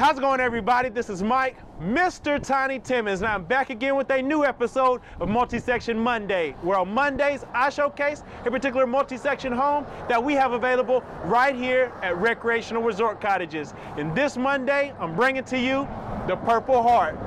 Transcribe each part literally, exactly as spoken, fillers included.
How's it going, everybody? This is Mike, Mister Tiny Timmons, and I'm back again with a new episode of Multi-Section Monday, where on Mondays I showcase a particular multi-section home that we have available right here at Recreational Resort Cottages. And this Monday, I'm bringing to you the Purple Heart.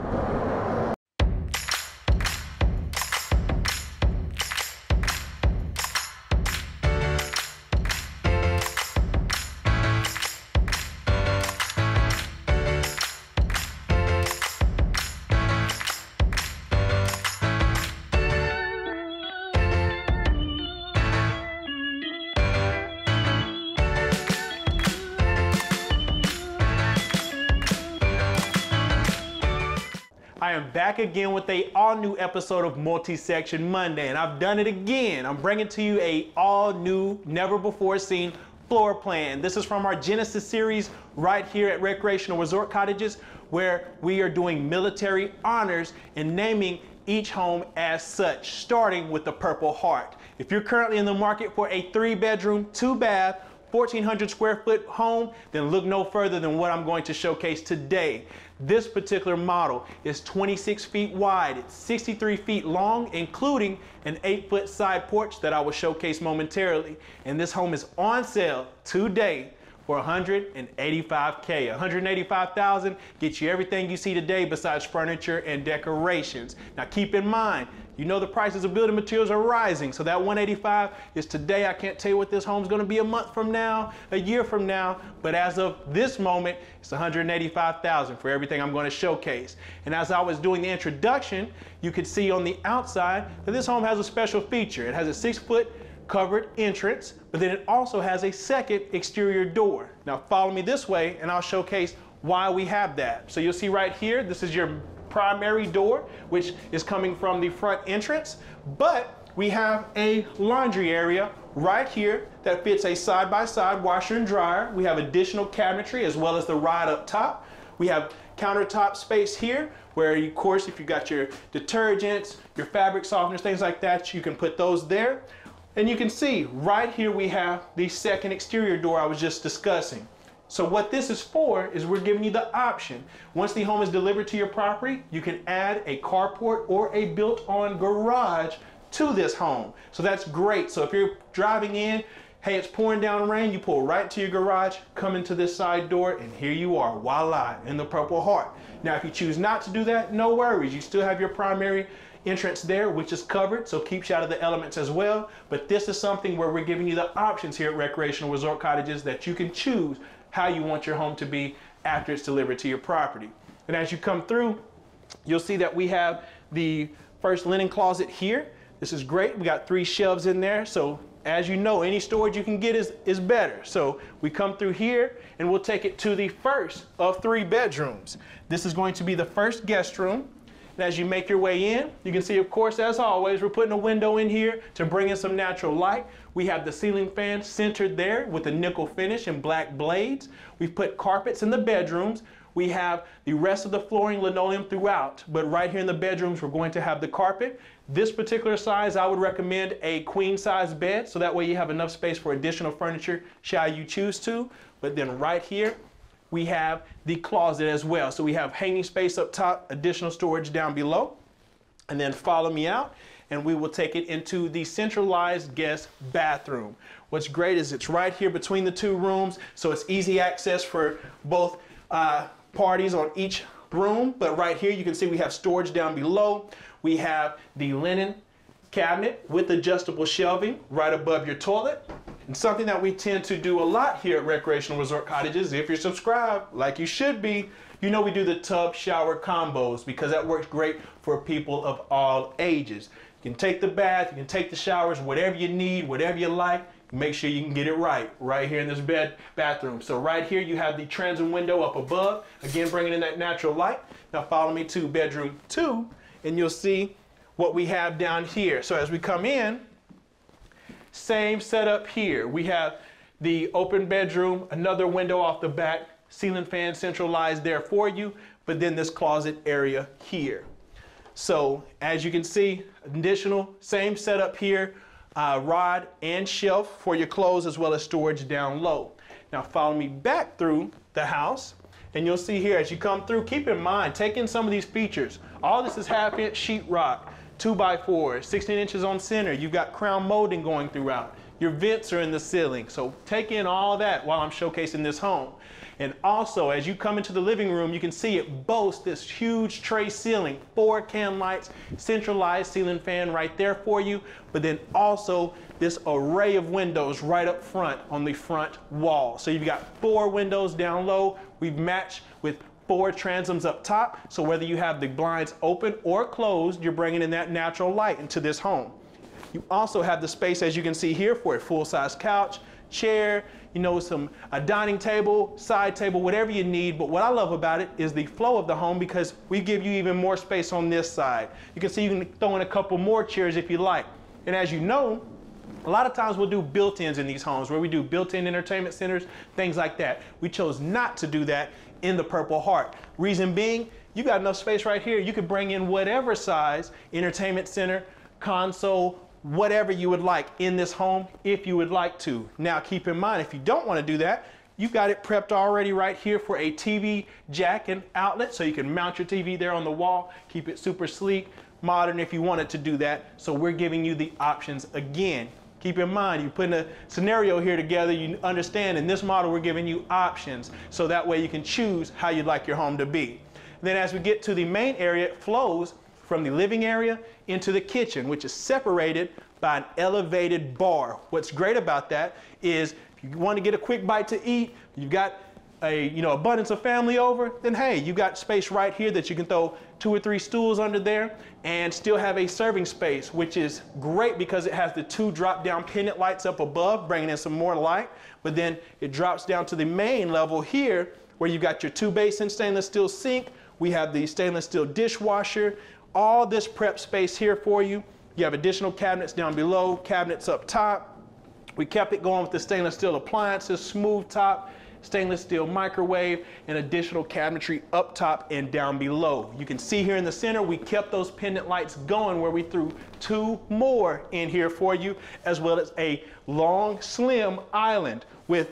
I am back again with a all-new episode of Multi-Section Monday, and I've done it again. I'm bringing to you a all-new, never-before-seen floor plan. This is from our Genesis series right here at Recreational Resort Cottages, where we are doing military honors and naming each home as such, starting with the Purple Heart. If you're currently in the market for a three-bedroom, two-bath, fourteen hundred square foot home, then look no further than what I'm going to showcase today. This particular model is twenty-six feet wide, it's sixty-three feet long, including an eight foot side porch that I will showcase momentarily. And this home is on sale today for one hundred eighty-five K. one hundred eighty-five thousand dollars gets you everything you see today besides furniture and decorations. Now keep in mind, you know the prices of building materials are rising, so that one eighty-five is today. I can't tell you what this home's gonna be a month from now, a year from now, but as of this moment, it's one hundred eighty-five thousand dollars for everything I'm gonna showcase. And as I was doing the introduction, you could see on the outside that this home has a special feature. It has a six foot covered entrance, but then it also has a second exterior door. Now follow me this way and I'll showcase why we have that. So you'll see right here, this is your primary door, which is coming from the front entrance, but we have a laundry area right here that fits a side-by-side washer and dryer. We have additional cabinetry as well as the rod up top. We have countertop space here where, of course, if you got your detergents, your fabric softeners, things like that, you can put those there. And you can see right here we have the second exterior door I was just discussing. So what this is for is we're giving you the option. Once the home is delivered to your property, you can add a carport or a built-on garage to this home. So that's great. So if you're driving in, hey, it's pouring down rain, you pull right to your garage, come into this side door, and here you are, voila, in the Purple Heart. Now, if you choose not to do that, no worries. You still have your primary entrance there, which is covered, so keeps you out of the elements as well. But this is something where we're giving you the options here at Recreational Resort Cottages that you can choose how you want your home to be after it's delivered to your property. And as you come through, you'll see that we have the first linen closet here. This is great. We got three shelves in there. So as you know, any storage you can get is, is better. So we come through here and we'll take it to the first of three bedrooms. This is going to be the first guest room. And as you make your way in, you can see, of course, as always, we're putting a window in here to bring in some natural light. We have the ceiling fan centered there with a nickel finish and black blades. We've put carpets in the bedrooms. We have the rest of the flooring linoleum throughout, but right here in the bedrooms, we're going to have the carpet. This particular size, I would recommend a queen size bed, so that way you have enough space for additional furniture, shall you choose to. But then right here, we have the closet as well. So we have hanging space up top, additional storage down below. And then follow me out and we will take it into the centralized guest bathroom. What's great is it's right here between the two rooms. So it's easy access for both uh, parties on each room. But right here, you can see we have storage down below. We have the linen cabinet with adjustable shelving right above your toilet. And something that we tend to do a lot here at Recreational Resort Cottages, if you're subscribed, like you should be, you know we do the tub shower combos because that works great for people of all ages. You can take the bath, you can take the showers, whatever you need, whatever you like, make sure you can get it right, right here in this bed bathroom. So right here you have the transom window up above, again bringing in that natural light. Now follow me to bedroom two and you'll see what we have down here. So as we come in, same setup here. We have the open bedroom, another window off the back, ceiling fan centralized there for you, but then this closet area here. So as you can see, additional, same setup here, uh, rod and shelf for your clothes as well as storage down low. Now follow me back through the house And you'll see here as you come through, keep in mind, take in some of these features. All this is half inch sheetrock, two by fours, sixteen inches on center. You've got crown molding going throughout. Your vents are in the ceiling. So take in all that while I'm showcasing this home. And also, as you come into the living room, you can see it boasts this huge tray ceiling, four can lights, centralized ceiling fan right there for you, but then also this array of windows right up front on the front wall. So you've got four windows down low. We've matched with four transoms up top. So whether you have the blinds open or closed, you're bringing in that natural light into this home. You also have the space, as you can see here, for a full-size couch, chair, you know, some a dining table, side table, whatever you need. But what I love about it is the flow of the home, because we give you even more space on this side. You can see you can throw in a couple more chairs if you like. And as you know, a lot of times we'll do built-ins in these homes where we do built-in entertainment centers, things like that. We chose not to do that in the Purple Heart. Reason being, you got enough space right here. You could bring in whatever size entertainment center, console, whatever you would like in this home if you would like to. Now keep in mind, if you don't want to do that, you've got it prepped already right here for a T V jack and outlet, so you can mount your T V there on the wall, keep it super sleek, modern if you wanted to do that. So we're giving you the options again. Keep in mind, you're putting a scenario here together, you understand in this model we're giving you options, so that way you can choose how you'd like your home to be. And then as we get to the main area, it flows from the living area into the kitchen, which is separated by an elevated bar. What's great about that is if you want to get a quick bite to eat, you've got a, you know, abundance of family over, then hey, you got space right here that you can throw two or three stools under there and still have a serving space, which is great because it has the two drop down pendant lights up above, bringing in some more light, but then it drops down to the main level here where you've got your two basin stainless steel sink. We have the stainless steel dishwasher, all this prep space here for you. You have additional cabinets down below, cabinets up top. We kept it going with the stainless steel appliances, smooth top, stainless steel microwave, and additional cabinetry up top and down below. You can see here in the center, we kept those pendant lights going where we threw two more in here for you, as well as a long, slim island with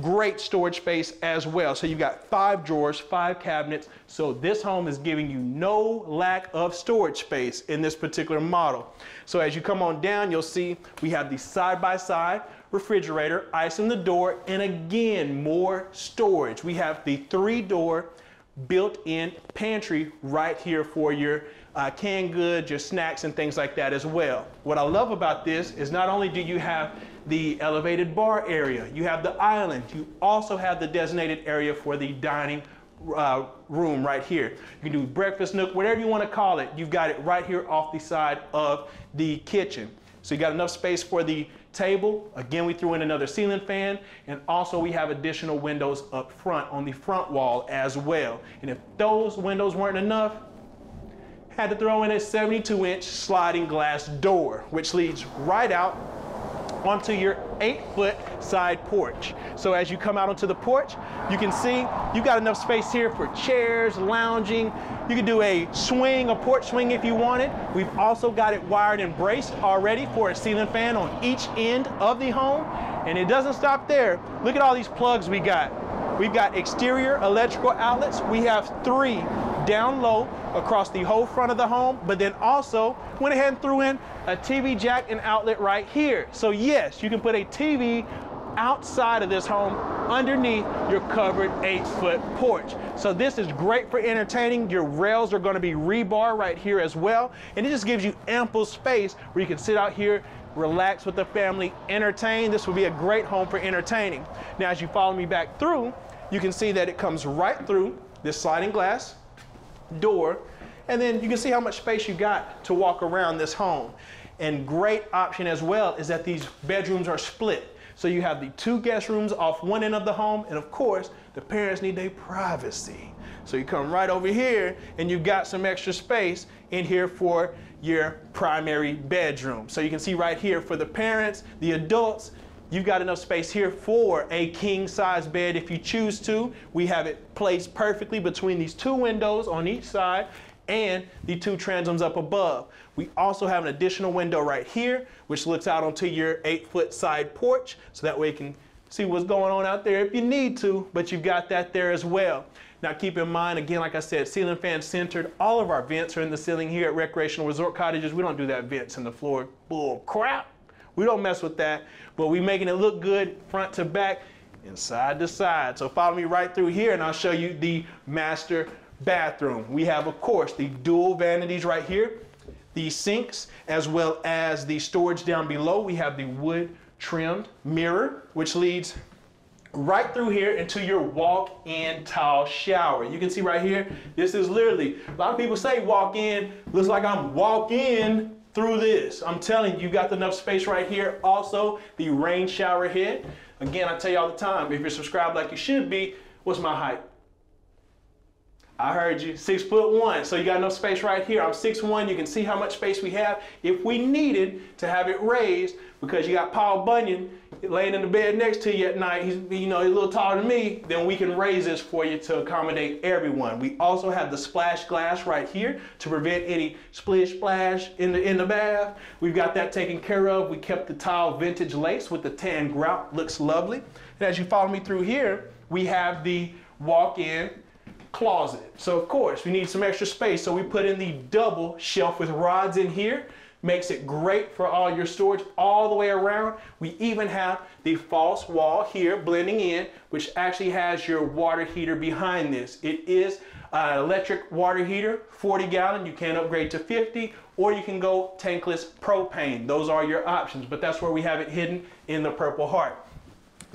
great storage space as well. So you've got five drawers, five cabinets. So this home is giving you no lack of storage space in this particular model. So as you come on down, you'll see we have the side-by-side refrigerator, ice in the door, and again, more storage. We have the three-door built-in pantry right here for your uh, canned goods, your snacks, and things like that as well. What I love about this is not only do you have the elevated bar area, you have the island, you also have the designated area for the dining uh, room right here. You can do breakfast nook, whatever you want to call it. You've got it right here off the side of the kitchen. So you got enough space for the table. Again, we threw in another ceiling fan, and also we have additional windows up front on the front wall as well. And if those windows weren't enough, had to throw in a seventy-two inch sliding glass door, which leads right out onto your eight foot side porch. So as you come out onto the porch, you can see you got enough space here for chairs, lounging. You can do a swing, a porch swing if you wanted. We've also got it wired and braced already for a ceiling fan on each end of the home. And it doesn't stop there. Look at all these plugs we got. We've got exterior electrical outlets. We have three down low across the whole front of the home, but then also went ahead and threw in a T V jack and outlet right here. So yes, you can put a T V outside of this home underneath your covered eight foot porch. So this is great for entertaining. Your rails are going to be rebar right here as well. And it just gives you ample space where you can sit out here, relax with the family, entertain. This would be a great home for entertaining. Now, as you follow me back through, you can see that it comes right through this sliding glass door, and then you can see how much space you got to walk around this home. And great option as well is that these bedrooms are split. So you have the two guest rooms off one end of the home, and of course, the parents need their privacy. So you come right over here, and you've got some extra space in here for your primary bedroom. So you can see right here for the parents, the adults, you've got enough space here for a king size bed if you choose to. We have it placed perfectly between these two windows on each side and the two transoms up above. We also have an additional window right here, which looks out onto your eight foot side porch. So that way you can see what's going on out there if you need to, but you've got that there as well. Now keep in mind, again, like I said, ceiling fan centered. All of our vents are in the ceiling here at Recreational Resort Cottages. We don't do that vents in the floor. Bull crap. We don't mess with that, but we're making it look good front to back and side to side. So follow me right through here and I'll show you the master bathroom. We have, of course, the dual vanities right here, the sinks, as well as the storage down below. We have the wood trimmed mirror, which leads right through here into your walk-in tile shower. You can see right here, this is literally, a lot of people say walk-in, looks like I'm walk-in through this. I'm telling you, you got enough space right here. Also, the rain shower head. Again, I tell you all the time, if you're subscribed like you should be, what's my height? I heard you, six foot one. So you got enough space right here. I'm six one, you can see how much space we have. If we needed to have it raised, because you got Paul Bunyan laying in the bed next to you at night, he's, you know, he's a little taller than me, then we can raise this for you to accommodate everyone. We also have the splash glass right here to prevent any splish splash in the, in the bath. We've got that taken care of. We kept the tile vintage lace with the tan grout, looks lovely. And as you follow me through here, we have the walk-in closet. So of course we need some extra space, so we put in the double shelf with rods in here. Makes it great for all your storage all the way around. We even have the false wall here blending in, which actually has your water heater behind this. It is an electric water heater, forty gallon. You can upgrade to fifty, or you can go tankless propane. Those are your options, but that's where we have it hidden in the Purple Heart.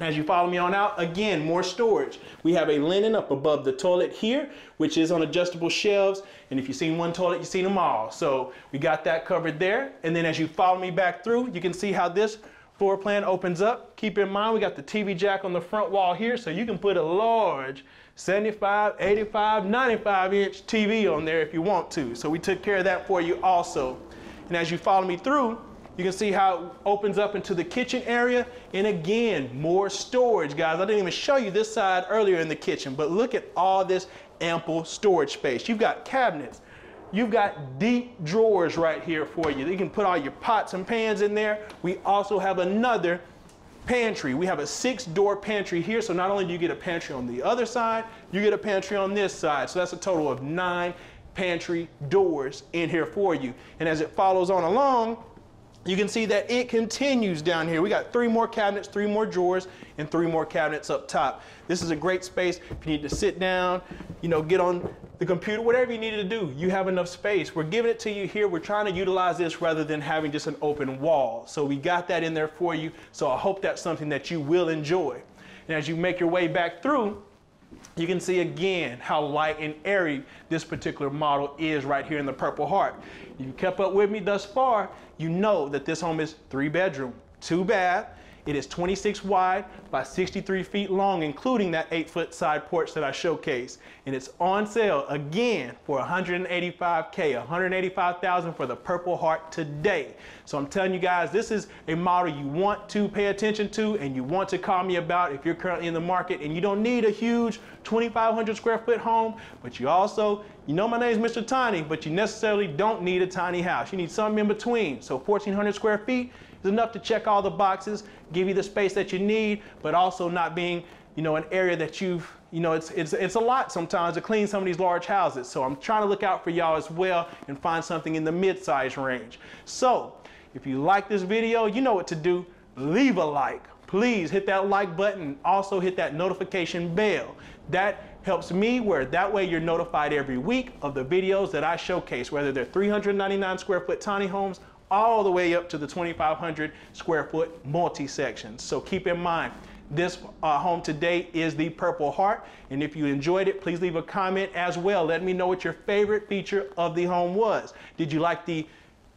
As you follow me on out, again, more storage. We have a linen up above the toilet here, which is on adjustable shelves. And if you've seen one toilet, you've seen them all. So we got that covered there. And then as you follow me back through, you can see how this floor plan opens up. Keep in mind, we got the T V jack on the front wall here, so you can put a large seventy-five, eighty-five, ninety-five inch T V on there if you want to. So we took care of that for you also. And as you follow me through, you can see how it opens up into the kitchen area. And again, more storage, guys. I didn't even show you this side earlier in the kitchen, but look at all this ample storage space. You've got cabinets. You've got deep drawers right here for you. You can put all your pots and pans in there. We also have another pantry. We have a six door pantry here. So not only do you get a pantry on the other side, you get a pantry on this side. So that's a total of nine pantry doors in here for you. And as it follows on along, you can see that it continues down here. We got three more cabinets, three more drawers, and three more cabinets up top. This is a great space if you need to sit down, you know, get on the computer, whatever you need to do, you have enough space. We're giving it to you here. We're trying to utilize this rather than having just an open wall. So we got that in there for you. So I hope that's something that you will enjoy. And as you make your way back through, you can see again how light and airy this particular model is right here in the Purple Heart. You kept up with me thus far, you know that this home is three bedroom, two bath. It is twenty-six wide by sixty-three feet long, including that eight foot side porch that I showcased. And it's on sale again for one hundred eighty-five K, one hundred eighty-five thousand dollars for the Purple Heart today. So I'm telling you guys, this is a model you want to pay attention to and you want to call me about if you're currently in the market and you don't need a huge twenty-five hundred square foot home, but you also, you know my name is Mister Tiny, but you necessarily don't need a tiny house. You need something in between. So fourteen hundred square feet is enough to check all the boxes, give you the space that you need, but also not being, you know, an area that you've, you know, it's, it's, it's a lot sometimes to clean some of these large houses. So I'm trying to look out for y'all as well and find something in the mid-size range. So if you like this video, you know what to do. Leave a like. Please hit that like button. Also hit that notification bell. That helps me where that way you're notified every week of the videos that I showcase, whether they're three hundred ninety-nine square foot tiny homes all the way up to the twenty-five hundred square foot multi-sections. So keep in mind, this uh, home today is the Purple Heart. And if you enjoyed it, please leave a comment as well. Let me know what your favorite feature of the home was. Did you like the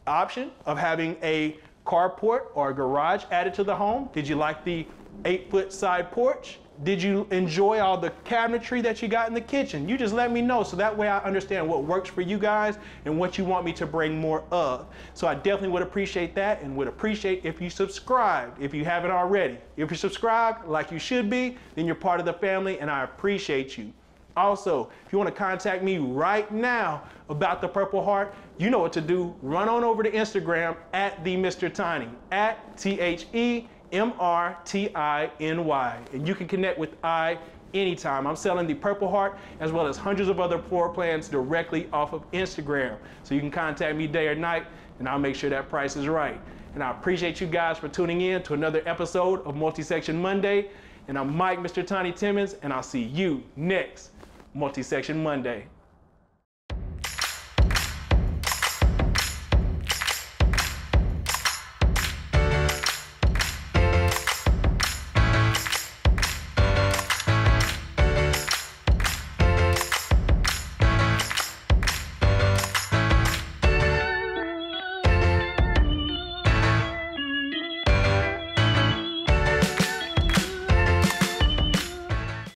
option of having a carport or a garage added to the home? Did you like the eight foot side porch? Did you enjoy all the cabinetry that you got in the kitchen? You just let me know so that way I understand what works for you guys and what you want me to bring more of. So I definitely would appreciate that and would appreciate if you subscribed if you haven't already. If you're subscribed like you should be, then you're part of the family and I appreciate you. Also, if you want to contact me right now about the Purple Heart, you know what to do. Run on over to Instagram at the Mister Tiny, at T H E M R T I N Y. And you can connect with I anytime. I'm selling the Purple Heart as well as hundreds of other floor plans directly off of Instagram. So you can contact me day or night and I'll make sure that price is right. And I appreciate you guys for tuning in to another episode of Multi-Section Monday. And I'm Mike, Mister Tiny Timmons, and I'll see you next Multi-Section Monday.